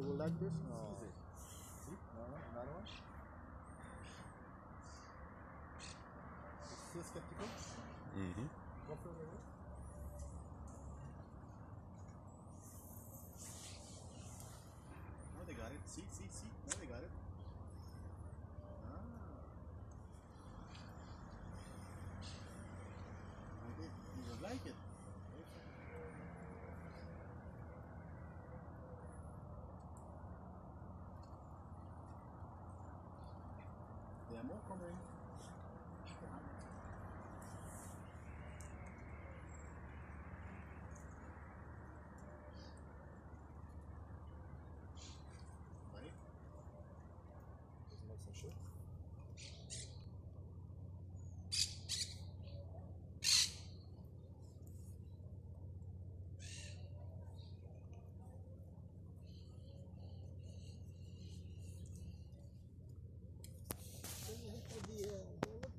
They will like this? No. See? No, no, another one? Still skeptical? Mm-hmm. Go for it. Now they got it. See, see, see. Now they got it. Like it. There are more coming. Right? Just make some sure.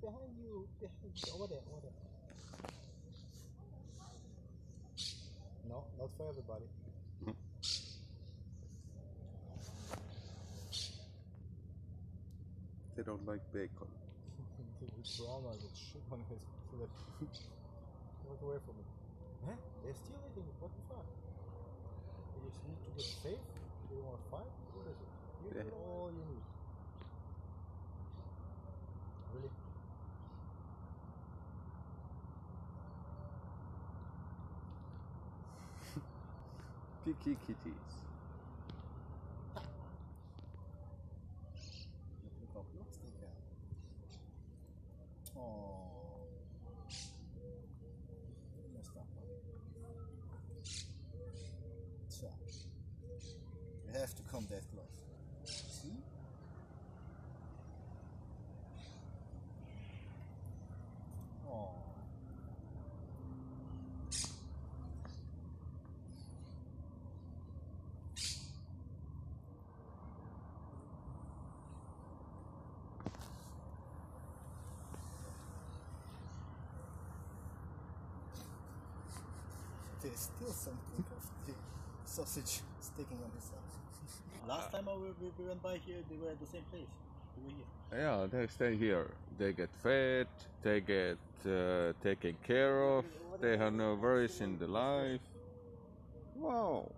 Behind you, over there. No, not for everybody. Mm-hmm. They don't like bacon. They will drama with shit on his flip. Walk away from it. Huh? They're still eating it. What the fuck? They just need to get safe. They want to fight. What is it? You know all you need. Really? Picky kitties. Oh. So, you have to come that close. See? There's still something of the sausage sticking on the side. Last time we went by here, they were at the same place. They were here. Yeah, they stay here. They get fed, they get taken care of, they have no worries in the life. Wow.